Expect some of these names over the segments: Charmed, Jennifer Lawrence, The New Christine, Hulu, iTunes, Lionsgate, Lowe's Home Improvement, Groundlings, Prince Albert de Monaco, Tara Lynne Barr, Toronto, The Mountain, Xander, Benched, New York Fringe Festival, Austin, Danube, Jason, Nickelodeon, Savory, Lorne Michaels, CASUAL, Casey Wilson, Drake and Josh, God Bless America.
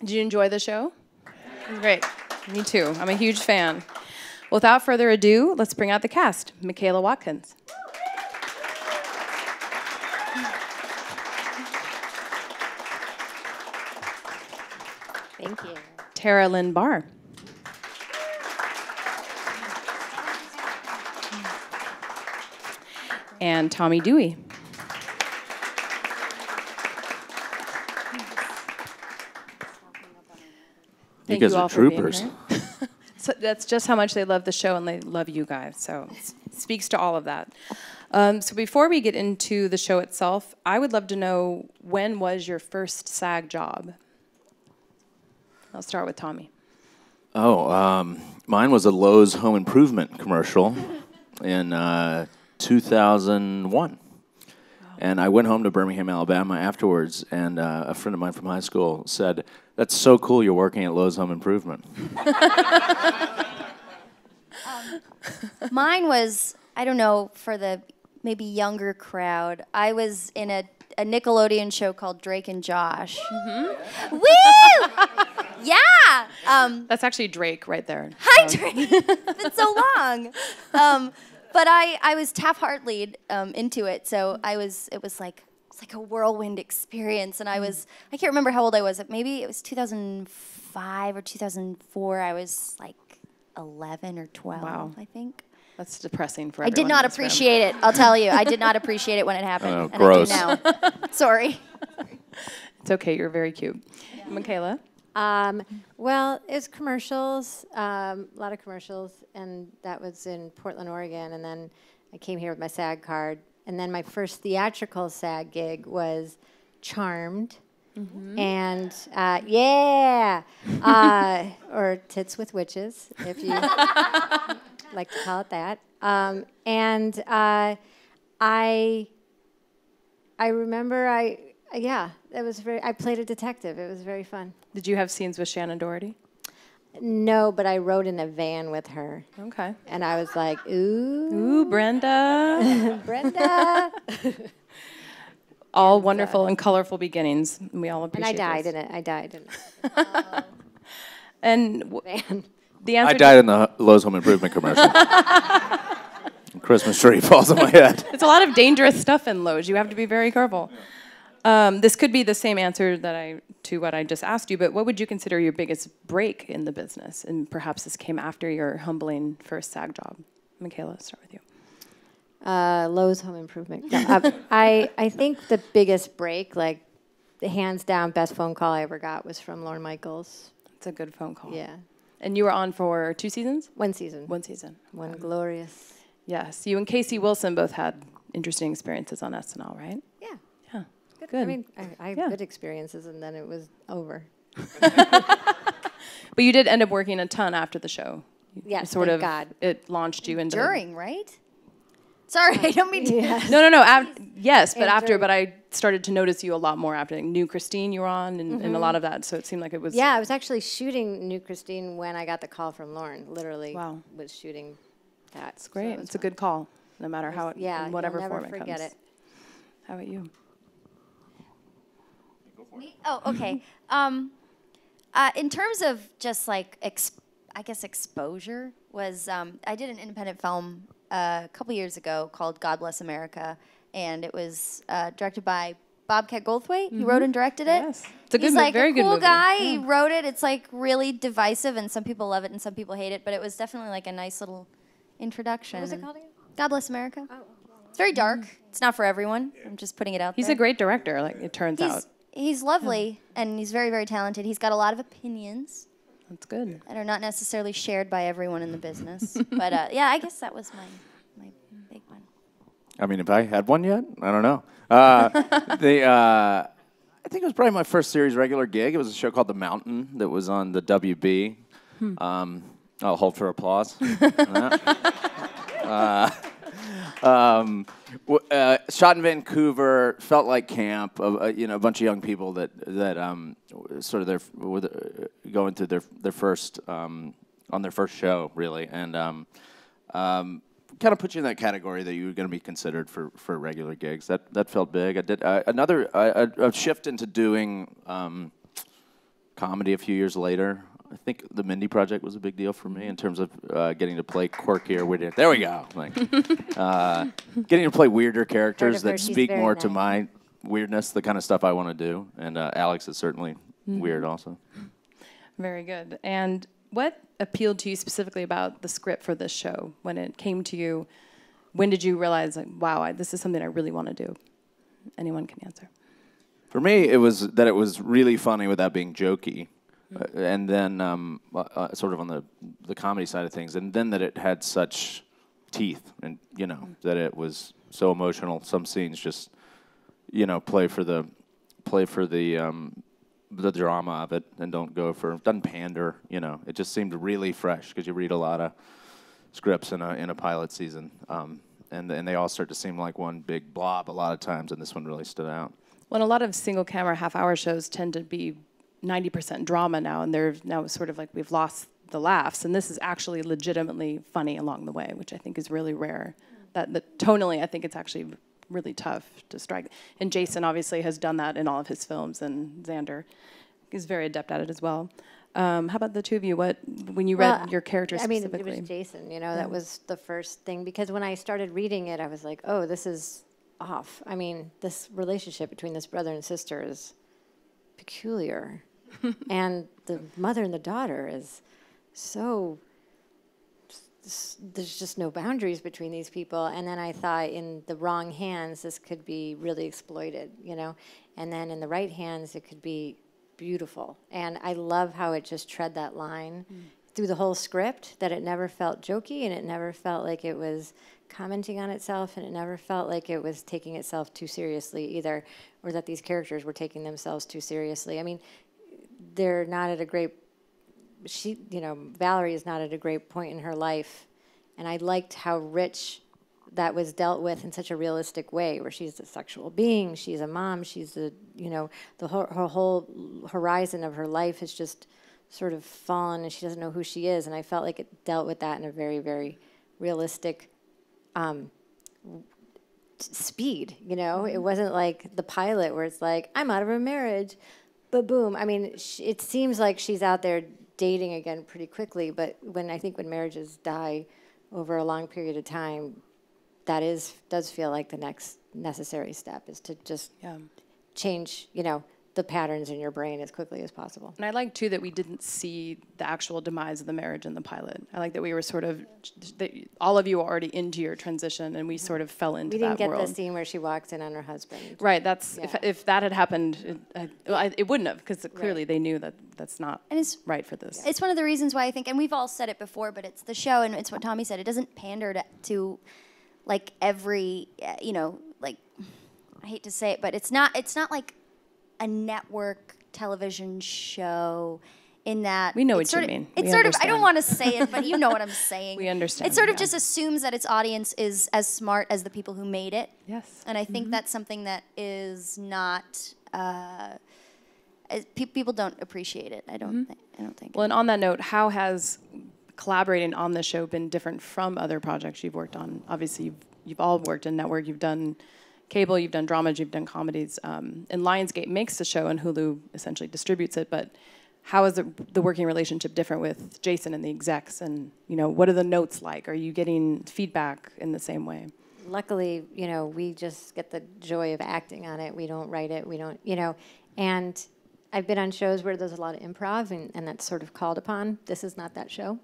Did you enjoy the show? It was great. Me too. I'm a huge fan. Without further ado, let's bring out the cast. Michaela Watkins. Thank you. Tara Lynne Barr. And Tommy Dewey. Thank you guys are troopers. So that's just how much they love the show and they love you guys. So it speaks to all of that. So before we get into the show itself, I would love to know, when was your first SAG job? I'll start with Tommy. Oh, mine was a Lowe's Home Improvement commercial in 2001. Oh. And I went home to Birmingham, Alabama afterwards, and a friend of mine from high school said, "That's so cool, you're working at Lowe's Home Improvement." Mine was, I don't know, for the maybe younger crowd, I was in a Nickelodeon show called Drake and Josh. Mm-hmm. Woo! Yeah! That's actually Drake right there. Hi, Drake! It's been so long. But I was tap-heart lead into it, so it was like a whirlwind experience, and I can't remember how old I was. Maybe it was 2005 or 2004. I was like 11 or 12, wow. I think. That's depressing for everyone. I did not appreciate it, I'll tell you. I did not appreciate it when it happened. Oh, gross. And I do now. Sorry. It's okay, you're very cute. Yeah. Michaela? Well, it was commercials, a lot of commercials, and that was in Portland, Oregon, and then I came here with my SAG card, and then my first theatrical SAG gig was Charmed, mm-hmm. and yeah, or Tits with Witches, if you like to call it that, and I remember yeah, that was very. I played a detective. It was very fun. Did you have scenes with Shannon Doherty? No, but I rode in a van with her. Okay. And I was like, ooh. Ooh, Brenda. Brenda. All and wonderful and colorful beginnings. We all appreciate it. And I died in it. I died in it. And van. The answer. I died in the Lowe's Home Improvement commercial. Christmas tree falls on my head. It's a lot of dangerous stuff in Lowe's. You have to be very careful. This could be the same answer that to what I just asked you, but what would you consider your biggest break in the business? And perhaps this came after your humbling first SAG job. Michaela, I'll start with you. Lowe's Home Improvement. I think the biggest break, like the hands down best phone call I ever got was from Lorne Michaels. It's a good phone call. Yeah. And you were on for 2 seasons? 1 season. 1 season. One glorious. Yes. You and Casey Wilson both had interesting experiences on SNL, right? Yeah. Good. I mean, I had good experiences, and then it was over. But you did end up working a ton after the show. Yes, sort of. God. It launched you into during, right? Sorry, I don't mean to. Yes. No. Yes, but after. But I started to notice you a lot more after. Like, New Christine, you were on, and a lot of that. So it seemed like it was. Yeah, I was actually shooting New Christine when I got the call from Lauren. Literally, wow. Was shooting that. That's great. So it's fun. A good call, no matter how it. Yeah, in whatever form it comes. Never forget it. How about you? Oh, okay. In terms of just like, exposure was, I did an independent film a couple years ago called God Bless America, and it was directed by Bobcat Goldthwait. Mm-hmm. He wrote and directed it. Yes. It's a good movie, very good movie. He's like a cool guy. Yeah. He wrote it. It's like really divisive, and some people love it and some people hate it, but it was definitely like a nice little introduction. What was it called again? God Bless America. Oh. It's very dark. It's not for everyone. I'm just putting it out there. He's a great director, like it turns out. He's lovely, and he's very, very talented. He's got a lot of opinions. That's good. That are not necessarily shared by everyone in the business. But, yeah, I guess that was my big one. I mean, have I had one yet? I don't know. I think it was probably my first series regular gig. It was a show called The Mountain that was on the WB. I'll hold for applause. Shot in Vancouver, felt like camp. You know, a bunch of young people that sort of going through their first on their first show, really, and kind of put you in that category that you were going to be considered for regular gigs. That felt big. I did a shift into doing comedy a few years later. I think The Mindy Project was a big deal for me in terms of getting to play quirkier, weirder. There we go. Like, getting to play weirder characters that speak more to my weirdness, the kind of stuff I want to do. And Alex is certainly weird also. Very good. And what appealed to you specifically about the script for this show when it came to you? When did you realize, like, wow, this is something I really want to do? Anyone can answer. For me, it was that it was really funny without being jokey. And then sort of on the comedy side of things. And then that it had such teeth and, you know, that it was so emotional. Some scenes just, you know, play for the drama of it and don't go for, doesn't pander, you know. It just seemed really fresh because you read a lot of scripts in a pilot season. And they all start to seem like one big blob a lot of times, and this one really stood out. Well, a lot of single camera half-hour shows tend to be 90% drama now, and they're now sort of like we've lost the laughs, and this is actually legitimately funny along the way, which I think is really rare. That tonally, I think it's actually really tough to strike. And Jason obviously has done that in all of his films, and Xander is very adept at it as well. How about the two of you? When you read your character specifically? I mean, it was Jason, you know, that was the first thing, because when I started reading it, I was like, oh, this is off. I mean, this relationship between this brother and sister is peculiar. And the mother and the daughter is so, there's just no boundaries between these people. And then I thought, in the wrong hands, this could be really exploited, you know? And then in the right hands, it could be beautiful. And I love how it just tread that line through the whole script, that it never felt jokey, and it never felt like it was commenting on itself, and it never felt like it was taking itself too seriously either, or that these characters were taking themselves too seriously. I mean, they're not at a great, you know, Valerie is not at a great point in her life. And I liked how rich that was dealt with in such a realistic way, where she's a sexual being, she's a mom, she's a, you know, her whole horizon of her life has just sort of fallen, and she doesn't know who she is. And I felt like it dealt with that in a very, very realistic speed, you know? It wasn't like the pilot where it's like, I'm out of a marriage. But boom, I mean, it seems like she's out there dating again pretty quickly, but I think when marriages die over a long period of time, that does feel like the next necessary step is to just change, you know, the patterns in your brain as quickly as possible. And I like, too, that we didn't see the actual demise of the marriage in the pilot. I like that we were sort of, all of you were already into your transition, and we sort of fell into that world. We didn't get the scene where she walks in on her husband. Right, that's, if that had happened, it wouldn't have, because clearly they knew that that's not right for this. It's one of the reasons why I think, and we've all said it before, but it's the show, and it's what Tommy said, it doesn't pander to, like, every, you know, like, I hate to say it, but it's not like a network television show, in that we know what you mean. It's sort of, I don't want to say it, but you know what I'm saying. We understand. It sort of just assumes that its audience is as smart as the people who made it. Yes. And I think that's something that is not people don't appreciate it. I don't think. Well, and on that note, how has collaborating on the show been different from other projects you've worked on? Obviously, you've all worked in network. You've done cable, you've done dramas, you've done comedies, and Lionsgate makes the show, and Hulu essentially distributes it. But how is the working relationship different with Jason and the execs? And you know, what are the notes like? Are you getting feedback in the same way? Luckily, you know, we just get the joy of acting on it. We don't write it. We don't, you know. And I've been on shows where there's a lot of improv, and that's sort of called upon. This is not that show,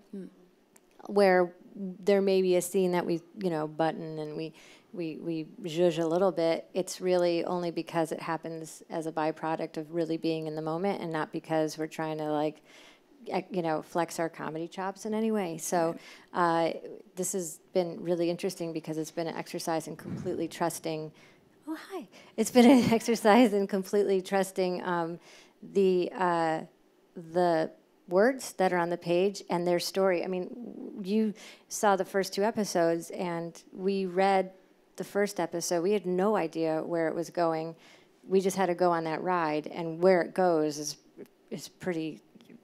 where there may be a scene that we, you know, button and we zhuzh a little bit. It's really only because it happens as a byproduct of really being in the moment, and not because we're trying to, like, you know, flex our comedy chops in any way. So this has been really interesting, because it's been an exercise in completely trusting. Oh, hi. It's been an exercise in completely trusting the words that are on the page and their story. I mean, you saw the first two episodes, and we read the first episode. We had no idea where it was going. We just had to go on that ride, and where it goes is pretty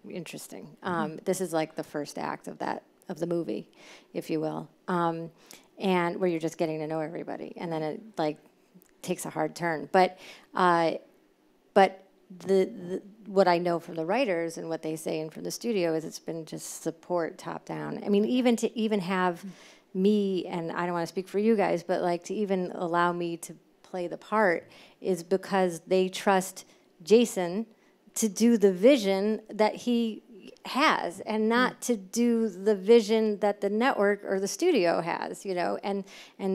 interesting. This is like the first act of the movie, if you will, and where you're just getting to know everybody, and then it, like, takes a hard turn. But the what I know from the writers and what they say and from the studio is it's been just support top down. I mean, even to even have me, and I don't want to speak for you guys, but like to even allow me to play the part is because they trust Jason to do the vision that he has and not to do the vision that the network or the studio has, you know, and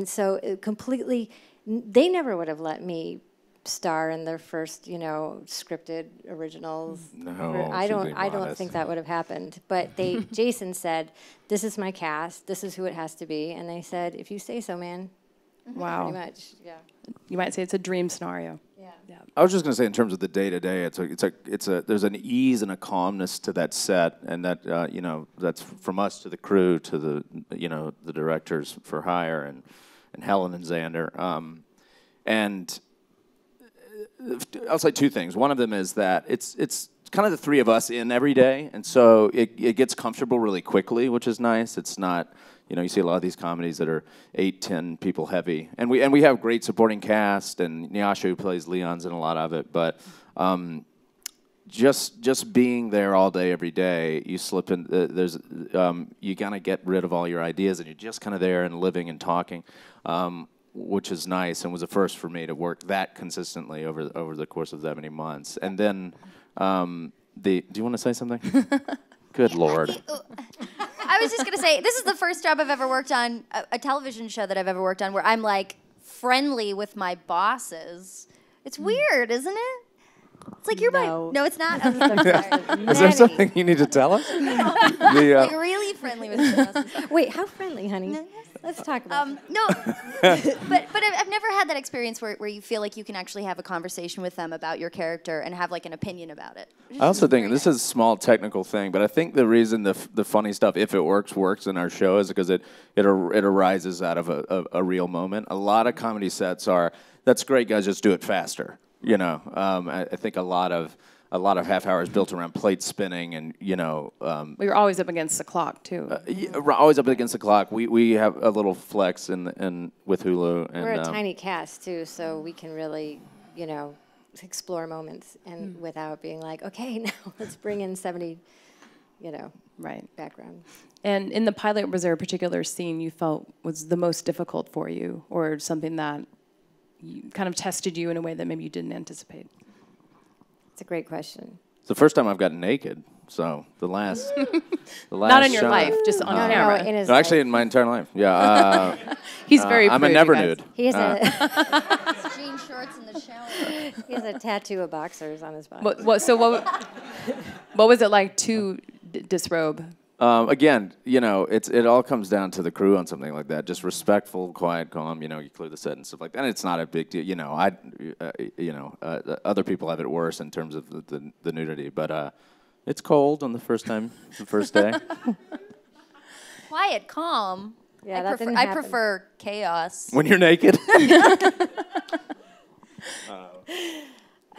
so it completely, they never would have let me star in their first, you know, scripted originals. No, I don't think that would have happened. But they, Jason said, "This is my cast. This is who it has to be." And they said, "If you say so, man." Wow. Pretty much, yeah. You might say it's a dream scenario. Yeah. Yeah. I was just gonna say, in terms of the day to day, there's an ease and a calmness to that set, and that you know, that's from us to the crew to the, you know, the directors for hire and Helen and Xander, and I'll say two things. One of them is that it's kind of the three of us in every day, and so it gets comfortable really quickly, which is nice. It's not, you know, you see a lot of these comedies that are 8, 10 people heavy, and we have great supporting cast, and Nyasha, who plays Leon's in a lot of it, but just being there all day every day, you slip in. You kind of get rid of all your ideas, and you're just kind of there and living and talking. Which is nice, and was a first for me to work that consistently over the course of that many months. And then, do you want to say something? Good Lord. I was just gonna say, this is the first job I've ever worked on, a television show that I've ever worked on, where I'm like friendly with my bosses. It's weird, isn't it? It's like you're no. No, it's not. Is there something you need to tell us? No. Like really friendly with your bosses. Wait, how friendly, honey? No. Let's talk about it. No, but I've never had that experience where you feel like you can actually have a conversation with them about your character and have like an opinion about it. I also think, and this is a small technical thing, but I think the reason the funny stuff, if it works in our show, is because it arises out of a real moment. A lot of comedy sets are, "That's great, guys, just do it faster." You know, I think a lot of half hours built around plate spinning, and you know, we were always up against the clock too. Yeah, we're always up against the clock. We have a little flex in with Hulu. And, we're a tiny cast too, so we can really, you know, explore moments and without being like, okay, now let's bring in 70, you know, right background. And in the pilot, was there a particular scene you felt was the most difficult for you, or something that you kind of tested you in a way that maybe you didn't anticipate? It's a great question. It's the first time I've gotten naked, so the last not in your life, just on camera. No, actually, in my entire life. Yeah. He's very. I'm a never nude. He's jean shorts in the shower. He has a tattoo of boxers on his body. What was it like to disrobe? Again, you know, it all comes down to the crew on something like that. Just respectful, quiet, calm. You know, you clear the set and stuff like that. And it's not a big deal. You know, other people have it worse in terms of the nudity. But it's cold on the first day. Quiet, calm. Yeah, I prefer chaos. When you're naked. How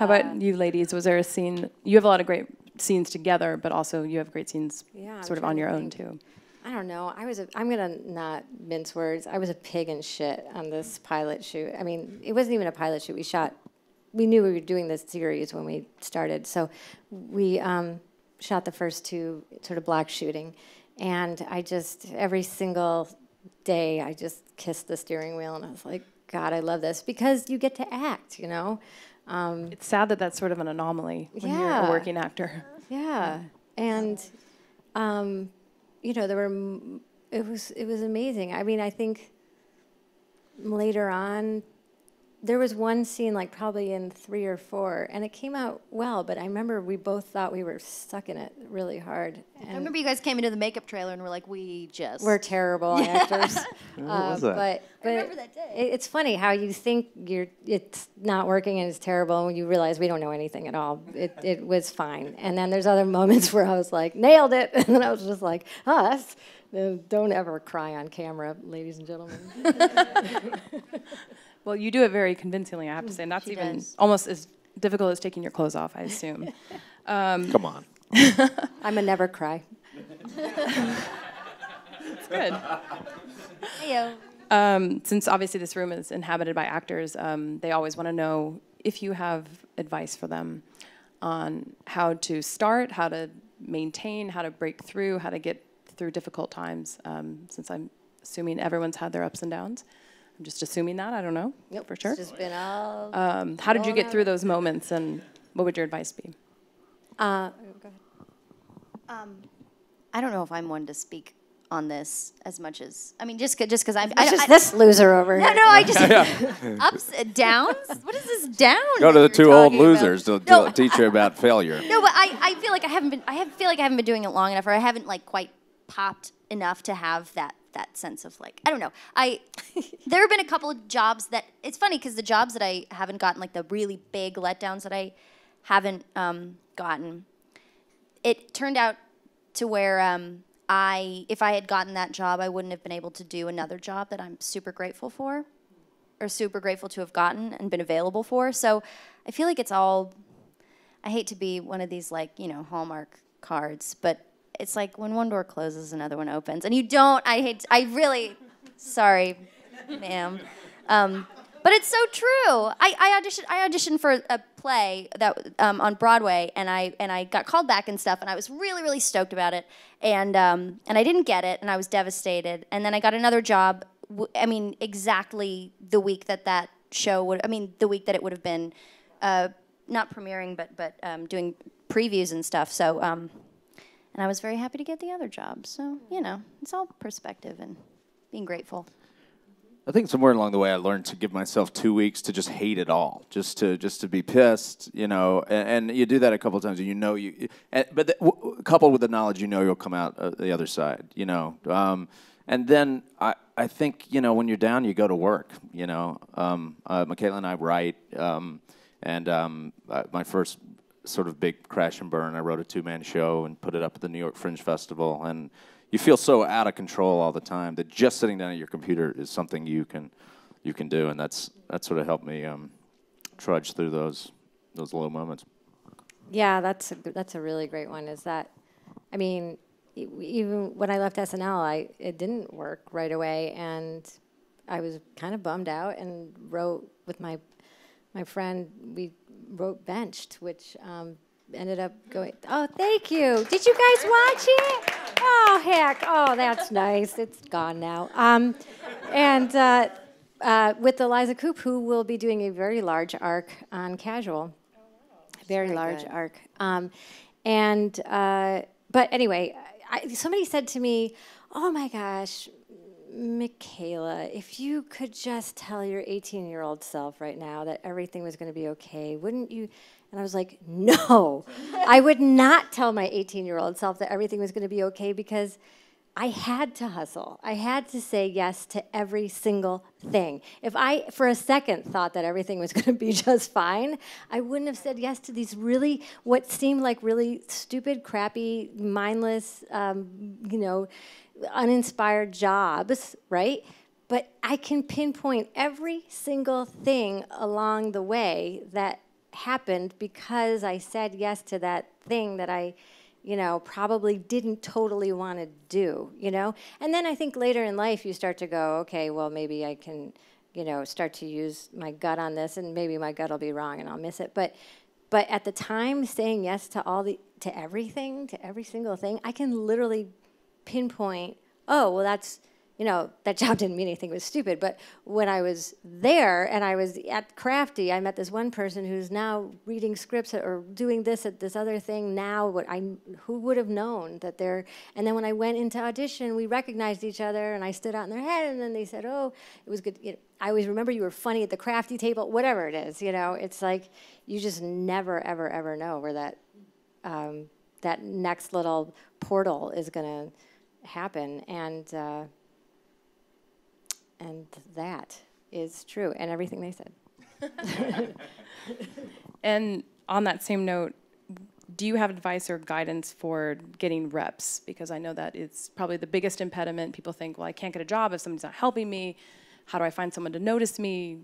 about you, ladies? Was there a scene? You have a lot of great scenes together, but also you have great scenes sort of on your own too. I don't know. I'm gonna not mince words. I was a pig in shit on this pilot shoot. I mean, it wasn't even a pilot shoot. We knew we were doing this series when we started. So we shot the first two sort of block shooting, and every single day I just kissed the steering wheel, and I was like, God, I love this, because you get to act, you know? It's sad that that's sort of an anomaly when you're a working actor. Yeah, and you know, it was amazing. I mean, I think later on there was one scene, like probably in 3 or 4, and it came out well. But I remember we both thought we were stuck in it really hard. And I remember you guys came into the makeup trailer and were like, "We're terrible actors." But I remember that day. It's funny how you think it's not working and it's terrible, and when you realize we don't know anything at all. It was fine. And then there's other moments where I was like, nailed it, and then I was just like, us. Don't ever cry on camera, ladies and gentlemen. Well, you do it very convincingly, I have to say, and that's almost as difficult as taking your clothes off, I assume. Come on. I'm a never cry. It's good. Heyo. Since obviously this room is inhabited by actors, they always want to know if you have advice for them. on how to start, how to maintain, how to break through, how to get through difficult times, since I'm assuming everyone's had their ups and downs. I'm just assuming that. I don't know for sure. It's just been all how did you get through those moments, and what would your advice be? Go ahead. I don't know if I'm one to speak on this as much as, I mean, just because I'm this loser over here. No, I just ups and downs. What is this down? Go to the two old losers to teach you about failure. No, but I feel like I haven't been I haven't been doing it long enough, or I haven't like quite popped enough to have that sense of like, I don't know. There have been a couple of jobs that, it's funny because the jobs that I haven't gotten, like the really big letdowns that I haven't gotten, it turned out to where if I had gotten that job, I wouldn't have been able to do another job that I'm super grateful for, or super grateful to have gotten and been available for. So I feel like it's all, I hate to be one of these like, you know, Hallmark cards, but it's like when one door closes, another one opens. And you don't, I really, sorry, ma'am. But it's so true. I auditioned for a play that on Broadway, and I got called back and stuff, and I was really, really stoked about it. And I didn't get it, and I was devastated. And then I got another job, exactly the week that show would, the week that it would have been, not premiering, but doing previews and stuff, so. And I was very happy to get the other job. So, you know, it's all perspective and being grateful. I think somewhere along the way I learned to give myself 2 weeks to just hate it all, just to be pissed, you know. And you do that a couple of times, and you know coupled with the knowledge, you know, you'll come out the other side, you know. And then I think, you know, when you're down, you go to work, you know. Michaela and I write, my first sort of big crash and burn, I wrote a two-man show and put it up at the New York Fringe Festival, and you feel so out of control all the time that just sitting down at your computer is something you can do, and that sort of helped me trudge through those low moments. Yeah, that's a really great one, is that, even when I left SNL, it didn't work right away, and I was kind of bummed out and wrote with my friend, we wrote Benched, which ended up going, oh, thank you. Did you guys watch it? Oh, heck. Oh, that's nice. It's gone now. With Eliza Coupe, who will be doing a very large arc on casual. Oh, wow. Very large arc. But anyway, somebody said to me, oh, my gosh, Michaela, if you could just tell your 18-year-old self right now that everything was going to be okay, wouldn't you? And I was like, no, I would not tell my 18-year-old self that everything was going to be okay, because I had to hustle. I had to say yes to every single thing. If I, for a second, thought that everything was going to be just fine, I wouldn't have said yes to these really, what seemed like really stupid, crappy, mindless, uninspired jobs, right? But I can pinpoint every single thing along the way that happened because I said yes to that thing that I, probably didn't totally want to do, And then I think later in life you start to go, okay, well, maybe I can, start to use my gut on this, and maybe my gut will be wrong and I'll miss it. But at the time, saying yes to everything, to every single thing, I can literally pinpoint, oh, well, that's, that job didn't mean anything, it was stupid. But when I was there and I was at Crafty, I met this one person who's now reading scripts or doing this at this other thing now. Who would have known that they're, and then when I went into audition, we recognized each other and I stood out in their head, and then they said, oh, it was good. I always remember you were funny at the Crafty table, whatever it is, It's like you just never, ever, ever know where that, that next little portal is going to happen. And that is true, and everything they said. And on that same note, do you have advice or guidance for getting reps? Because I know that it's probably the biggest impediment. People think, well, I can't get a job if somebody's not helping me. How do I find someone to notice me?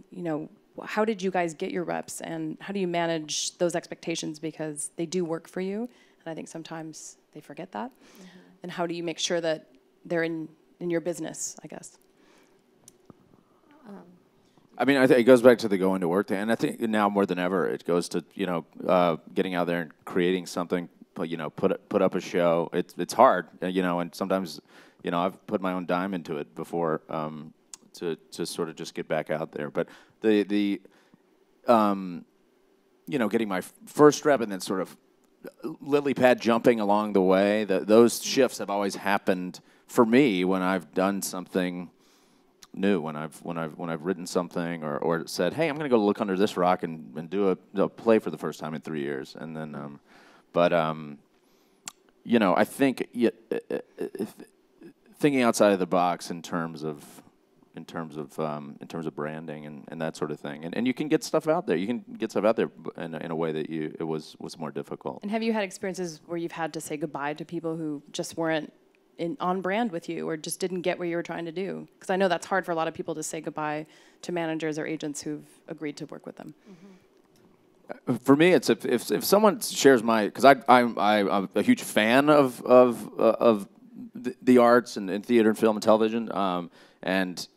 How did you guys get your reps, and how do you manage those expectations? Because they do work for you, and I think sometimes they forget that. Mm-hmm. And how do you make sure that they're in your business, I guess? I mean, it goes back to the going to work thing, and I think now more than ever, it goes to getting out there and creating something. Put up a show. It's hard, and sometimes, I've put my own dime into it before to sort of just get back out there. But the getting my first rep and then sort of lily pad jumping along the way. Those shifts have always happened for me when I've done something new, when I've written something or said, hey, I'm gonna go look under this rock and do a play for the first time in 3 years, and then I think thinking outside of the box in terms of branding and that sort of thing, and you can get stuff out there. You can get stuff out there in a way that it was more difficult. And have you had experiences where you've had to say goodbye to people who just weren't on brand with you, or just didn't get what you were trying to do? Because I know that's hard for a lot of people, to say goodbye to managers or agents who've agreed to work with them. Mm-hmm. For me, it's if someone shares my, because I'm a huge fan of the arts and theater and film and television, and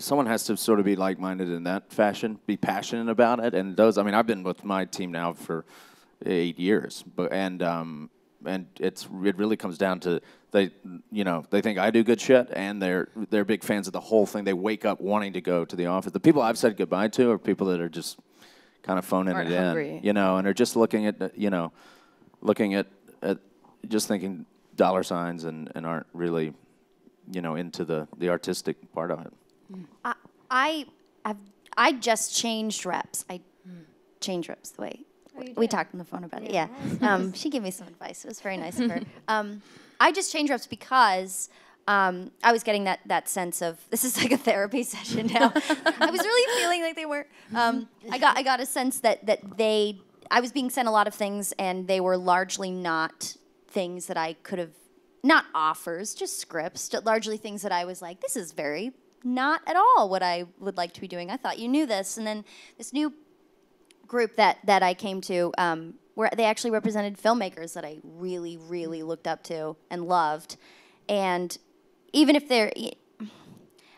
someone has to sort of be like-minded in that fashion, be passionate about it, and those. I mean, I've been with my team now for 8 years, and it really comes down to they think I do good shit, and they're big fans of the whole thing. They wake up wanting to go to the office. The people I've said goodbye to are people that are just kind of phoning it in, and are just looking at just thinking dollar signs and aren't really, into the artistic part of it. I just changed reps. I changed reps the way we talked on the phone about it. Yeah, she gave me some advice. It was very nice of her. I just changed reps because I was getting that sense of, this is like a therapy session now. I was really feeling like they were. I got a sense that I was being sent a lot of things, and they were largely not things that I could have, not offers, just scripts, largely things that I was like, this is very not at all what I would like to be doing. I thought you knew this. And then this new group that I came to, where they actually represented filmmakers that I really, really looked up to and loved. And even if they're,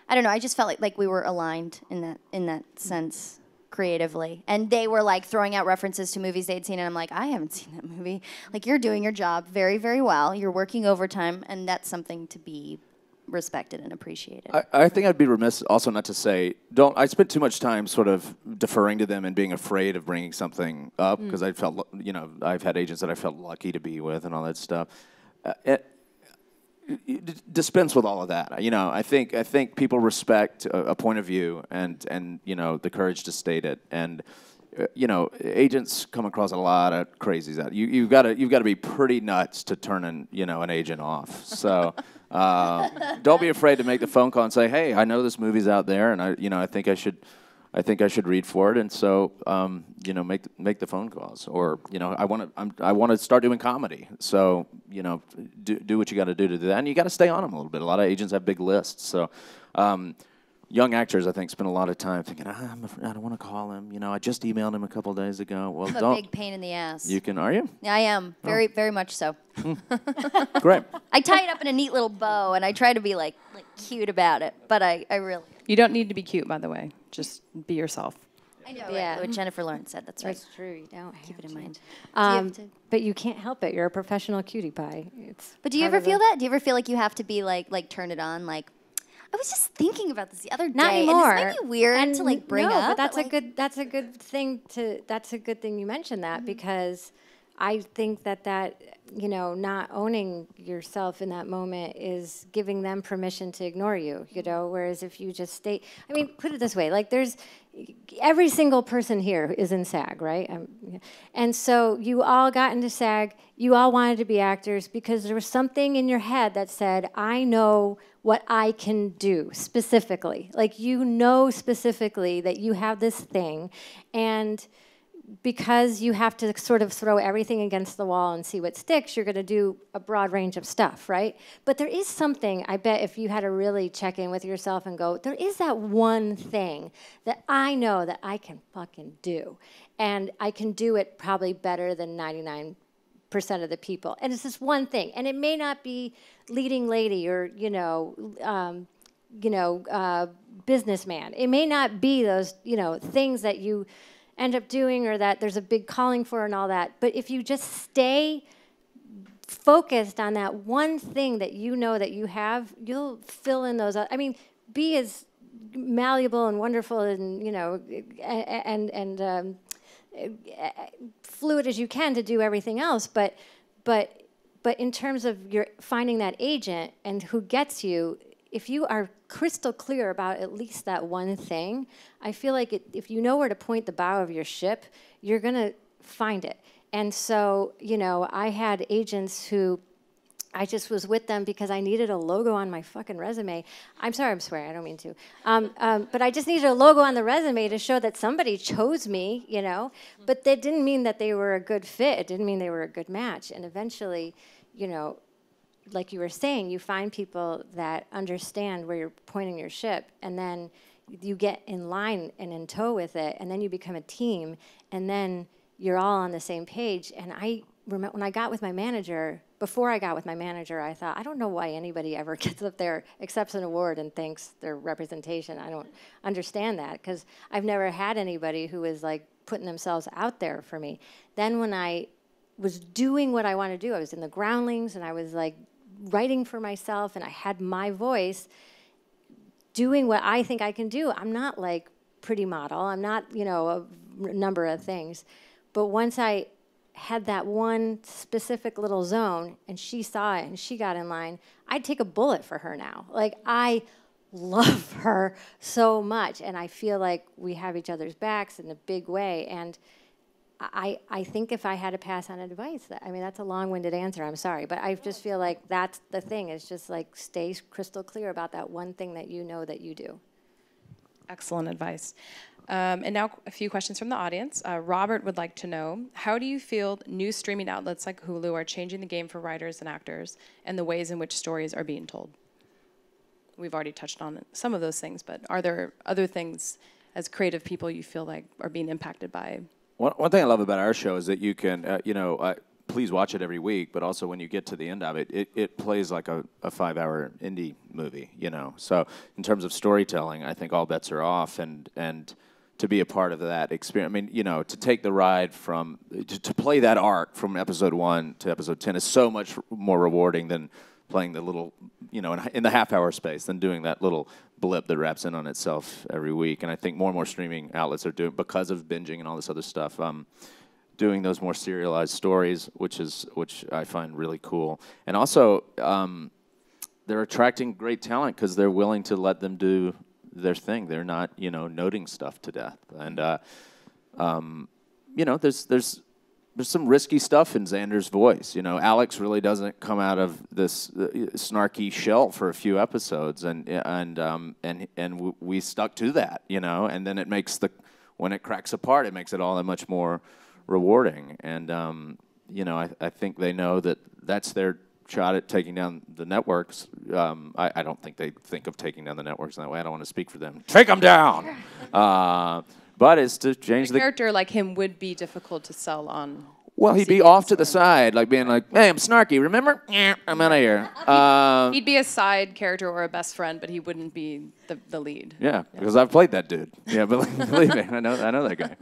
I don't know, I just felt like we were aligned in that sense creatively. And they were like throwing out references to movies they'd seen, and I'm like, I haven't seen that movie. Like, you're doing your job very, very well. You're working overtime, and that's something to be respected and appreciated. I think I'd be remiss also not to say, I spent too much time sort of deferring to them and being afraid of bringing something up, because I felt, I've had agents that I felt lucky to be with and all that stuff. Dispense with all of that. I think people respect a point of view and the courage to state it. And agents come across a lot of crazies out. You've got to be pretty nuts to turn an agent off. So don't be afraid to make the phone call and say, "Hey, I know this movie's out there, and I think I should read for it." And so make the phone calls, or I want to start doing comedy. So do what you got to do that, and you got to stay on them a little bit. A lot of agents have big lists, so young actors I think spend a lot of time thinking, I don't want to call him. I just emailed him a couple days ago. Well, that's a big pain in the ass. Are you? I am very much so. Great. I tie it up in a neat little bow, and I try to be like cute about it, but I really. You don't need to be cute, by the way. Just be yourself. I know, yeah. What Jennifer Lawrence said, that's right. That's true, you don't keep it in mind. But you can't help it, you're a professional cutie pie. But do you ever feel that? Do you ever feel like you have to be like turn it on? Like, I was just thinking about this the other day. Not anymore. And this might be weird to like bring up. No, but that's a good thing you mentioned that, because I think that not owning yourself in that moment is giving them permission to ignore you, whereas if you just stay, I mean, put it this way, like every single person here is in SAG, right? And so you all got into SAG, you all wanted to be actors because there was something in your head that said, I know what I can do specifically. Like, specifically that you have this thing, and because you have to sort of throw everything against the wall and see what sticks, you're going to do a broad range of stuff, right? But there is something, I bet if you had to really check in with yourself and go, there is that one thing that I know that I can fucking do. And I can do it probably better than 99% of the people. And it's this one thing. And it may not be leading lady or, you know, businessman. It may not be those, you know, things that you end up doing or that there's a big calling for and all that. But if you just stay focused on that one thing that you know that you have, you'll fill in those. I mean, be as malleable and wonderful and, you know, fluid as you can to do everything else. But in terms of your finding that agent and who gets you, if you are crystal clear about at least that one thing, I feel like if you know where to point the bow of your ship, you're gonna find it. And so, you know, I had agents who I just was with them because I needed a logo on my fucking resume. I'm sorry, I'm swearing, I don't mean to. But I just needed a logo on the resume to show that somebody chose me, you know? But that didn't mean that they were a good fit. It didn't mean they were a good match. And eventually, you know, like you were saying, you find people that understand where you're pointing your ship, and then you get in line and in tow with it, and then you become a team, and then you're all on the same page. And I remember when I got with my manager, before I got with my manager, I thought, I don't know why anybody ever gets up there, accepts an award, and thinks their representation. I don't understand that, because I've never had anybody who was like putting themselves out there for me. Then when I was doing what I want to do, I was in the Groundlings, and I was like writing for myself, and I had my voice doing what I think I can do. I'm not like pretty model. I'm not, you know, a number of things. But once I had that one specific little zone, and she saw it and she got in line, I'd take a bullet for her now. Like, I love her so much, and I feel like we have each other's backs in a big way. And I think if I had to pass on advice, I mean, that's a long-winded answer, I'm sorry, but I just feel like that's the thing, is just like stay crystal clear about that one thing that you know that you do. Excellent advice. And now a few questions from the audience. Robert would like to know, how do you feel new streaming outlets like Hulu are changing the game for writers and actors and the ways in which stories are being told? We've already touched on some of those things, but are there other things as creative people you feel like are being impacted by? One thing I love about our show is that you can, you know, please watch it every week, but also when you get to the end of it, it plays like a 5-hour indie movie, you know. So in terms of storytelling, I think all bets are off, and to be a part of that experience. I mean, you know, to take the ride from, to play that arc from episode 1 to episode 10 is so much more rewarding than playing the little, you know, in the half-hour space, than doing that little blip that wraps in on itself every week. And I think more and more streaming outlets are doing, because of binging and all this other stuff, doing those more serialized stories, which I find really cool. And also, they're attracting great talent because they're willing to let them do their thing. They're not, you know, noting stuff to death. And you know, there's some risky stuff in Xander's voice. You know, Alex really doesn't come out of this snarky shell for a few episodes, and we stuck to that. You know, and then it makes the, when it cracks apart, it makes it all that much more rewarding. And you know, I think they know that that's their shot at taking down the networks. I don't think they think of taking down the networks in that way. I don't want to speak for them. Take them down. But it's to change the character. Like him would be difficult to sell on. Well, he'd be off to the side, like being like, "Hey, I'm snarky. Remember? I'm out of here." He'd be a side character or a best friend, but he wouldn't be the lead. Yeah, because I've played that dude. Yeah, but believe me, I know that guy.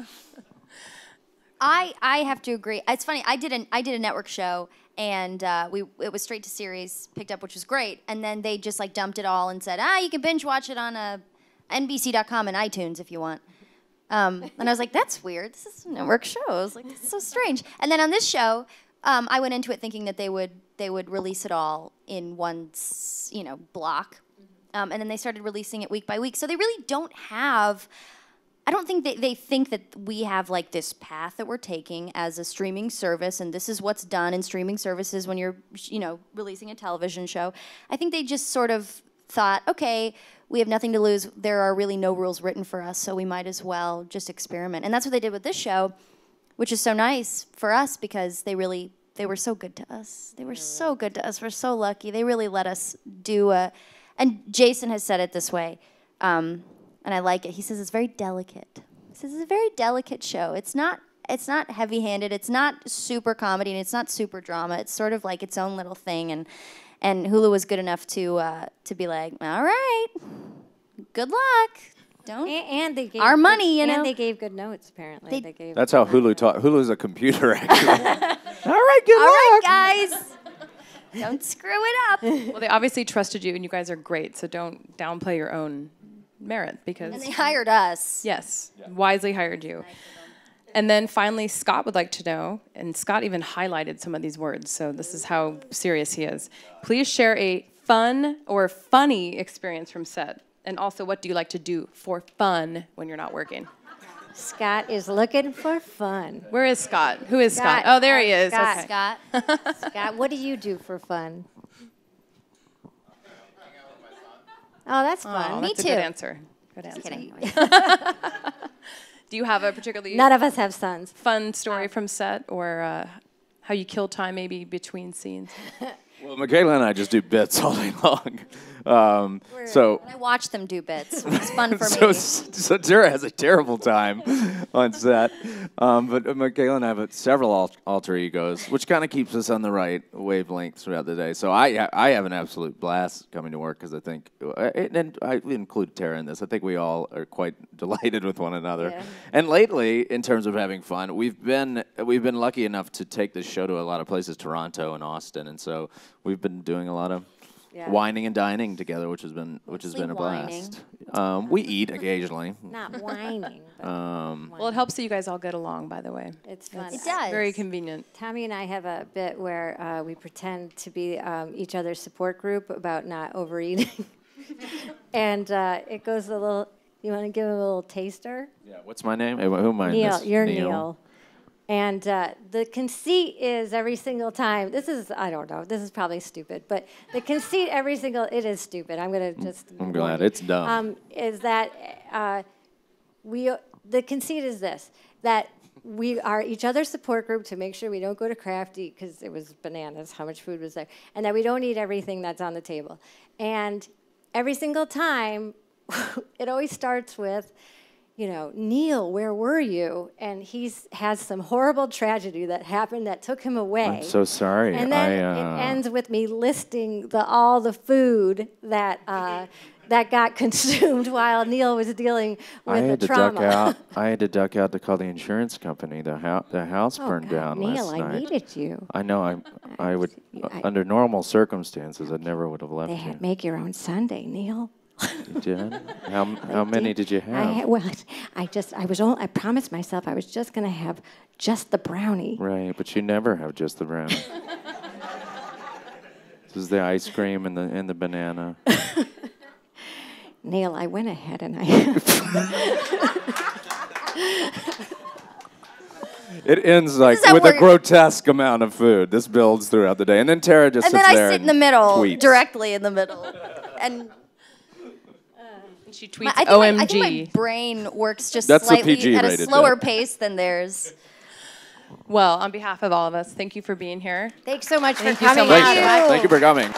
I have to agree. It's funny. I did a network show, and it was straight to series picked up, which was great. And then they just like dumped it all and said, "Ah, you can binge watch it on NBC.com and iTunes if you want." And I was like, that's weird. This is a network show. I was like, this is so strange. And then on this show, I went into it thinking that they would release it all in one, you know, block. And then they started releasing it week by week. So they really don't have, I don't think they think that we have like this path that we're taking as a streaming service, and this is what's done in streaming services when you're, you know, releasing a television show. I think they just sort of thought, okay, we have nothing to lose. There are really no rules written for us, so we might as well just experiment. And that's what they did with this show, which is so nice for us because they were so good to us. They were so good to us. We're so lucky. They really let us do a, and Jason has said it this way, and I like it. He says it's very delicate. He says it's a very delicate show. It's not heavy-handed. It's not super comedy, and it's not super drama. It's sort of like its own little thing, and And Hulu was good enough to be like, all right, good luck. Don't and they gave our money, you know. And they gave good notes apparently. They gave that's how Hulu taught. Hulu's a computer actually. All right, good luck. All right, guys. Don't screw it up. Well, they obviously trusted you, and you guys are great. So don't downplay your own merit because. And they hired us. Yes, yeah. Wisely hired you. And then finally, Scott would like to know, and Scott even highlighted some of these words. So this is how serious he is. Please share a fun or funny experience from set, and also what do you like to do for fun when you're not working? Scott is looking for fun. Where is Scott? Who is Scott? Oh, there he is. Scott. Okay. Scott. Scott, what do you do for fun? Oh, that's fun. Me too. Good answer. Good answer. Just kidding. Do you have a particularly none of us have sons. Fun story from set or how you kill time maybe between scenes? Well, Michaela and I just do bits all day long. I watch them do bits. It's fun for me. So Tara has a terrible time on set. But Michaela and I have several alter egos, which kind of keeps us on the right wavelength throughout the day. So I have an absolute blast coming to work because I think, and I include Tara in this, I think we all are quite delighted with one another. Yeah. And lately, in terms of having fun, we've been lucky enough to take this show to a lot of places, Toronto and Austin, and so we've been doing a lot of wining and dining together, which has been a blast. We eat occasionally. Not whining. But whining. Well, it helps that you guys all get along, by the way. It's fun. It does. Very convenient. Tommy and I have a bit where we pretend to be each other's support group about not overeating, and it goes a little. You want to give it a little taster? Yeah. What's my name? Who am I? Neil. You're Neil. And the conceit is every single time, this is probably stupid, but the conceit every single, it is stupid. I'm glad it's dumb. Is that the conceit is this, that we are each other's support group to make sure we don't go to Crafty, because it was bananas how much food was there, and that we don't eat everything that's on the table. And every single time, it always starts with, you know, Neil, where were you? And has some horrible tragedy that happened that took him away. I'm so sorry. And then it ends with me listing all the food that that got consumed while Neil was dealing with the trauma. I had to duck out to call the insurance company. The house burned down last night. Neil, I needed you. I know. I would. Under normal circumstances, I never would have left you. They had make your own Sunday, Neil. You did? How many did you have? I promised myself I was just going to have just the brownie. Right, but you never have just the brownie. This is the ice cream and the banana. Neil, I went ahead and It ends with a grotesque amount of food. This builds throughout the day, and then Tara just sits there and I sit in the middle, tweets. Directly in the middle, and. She tweets, OMG. I think my brain works just slightly at a slower pace than theirs. Well, on behalf of all of us, thank you for being here. Thanks so much for coming. Thank you for coming.